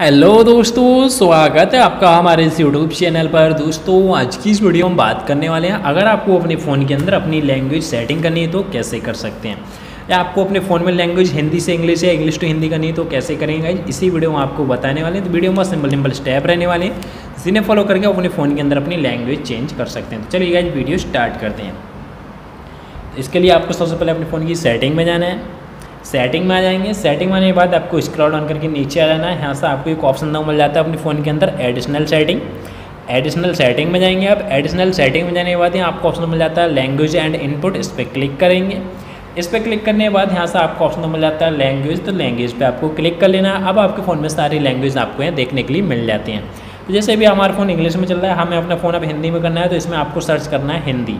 Hello दोस्तों, स्वागत है आपका हमारे इस यूट्यूब चैनल पर। दोस्तों आज की इस वीडियो में बात करने वाले हैं, अगर आपको अपने फ़ोन के अंदर अपनी लैंग्वेज सेटिंग करनी है तो कैसे कर सकते हैं, या आपको अपने फ़ोन में लैंग्वेज हिंदी से इंग्लिश या इंग्लिश टू हिंदी करनी है तो कैसे करेंगे। इसी वीडियो में आपको बताने वाले हैं। तो वीडियो में सिंपल स्टेप रहने वाले हैं, जिन्हें फॉलो करके अपने फ़ोन के अंदर अपनी लैंग्वेज चेंज कर सकते हैं। तो चलिए गाइस वीडियो स्टार्ट करते हैं। इसके लिए आपको सबसे पहले अपने फ़ोन की सेटिंग में जाना है। सेटिंग में आ जाएंगे। सेटिंग में आने के बाद आपको स्क्रॉल डाउन करके नीचे आ जाना है। यहाँ से आपको एक ऑप्शन नाम मिल जाता है अपने फ़ोन के अंदर एडिशनल सेटिंग। एडिशनल सेटिंग में जाएंगे आप। एडिशनल सेटिंग में जाने के बाद यहाँ आपको ऑप्शन मिल जाता है लैंग्वेज एंड इनपुट। इस पर क्लिक करेंगे। इस पर क्लिक करने के बाद यहाँ से आपको ऑप्शन मिल जाता है लैंग्वेज। तो लैंग्वेज पर आपको क्लिक कर लेना है। अब आपके फ़ोन में सारी लैंग्वेज आपको यहाँ देखने के लिए मिल जाती हैं। तो जैसे भी हमारा फ़ोन इंग्लिश में चल रहा है, हमें अपना फ़ोन अब हिंदी में करना है, तो इसमें आपको सर्च करना है हिंदी।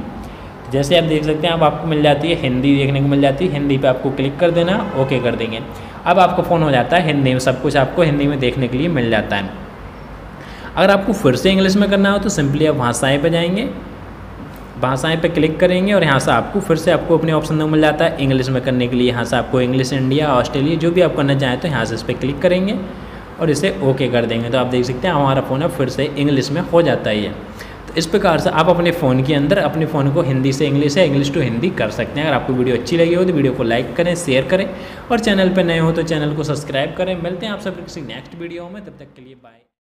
जैसे आप देख सकते हैं, अब आपको मिल जाती है हिंदी, देखने को मिल जाती है। हिंदी पे आपको क्लिक कर देना, ओके कर देंगे। अब आपका फ़ोन हो जाता है हिंदी में, सब कुछ आपको हिंदी में देखने के लिए मिल जाता है। अगर आपको फिर से इंग्लिश में करना हो तो सिंपली आप भाषाएं पे जाएंगे, भाषाएं पे क्लिक करेंगे और यहाँ से आपको फिर से आपको अपने ऑप्शन में मिल जाता है इंग्लिश में करने के लिए। यहाँ से आपको इंग्लिश इंडिया, ऑस्ट्रेलिया, जो भी आप करना चाहें, तो यहाँ से इस पर क्लिक करेंगे और इसे ओके कर देंगे। तो आप देख सकते हैं हमारा फ़ोन अब फिर से इंग्लिश में हो जाता है। इस प्रकार से आप अपने फ़ोन के अंदर अपने फ़ोन को हिंदी से इंग्लिश या इंग्लिश टू हिंदी कर सकते हैं। अगर आपको वीडियो अच्छी लगी हो तो वीडियो को लाइक करें, शेयर करें और चैनल पर नए हो तो चैनल को सब्सक्राइब करें। मिलते हैं आप सब किसी नेक्स्ट वीडियो में, तब तक के लिए बाय।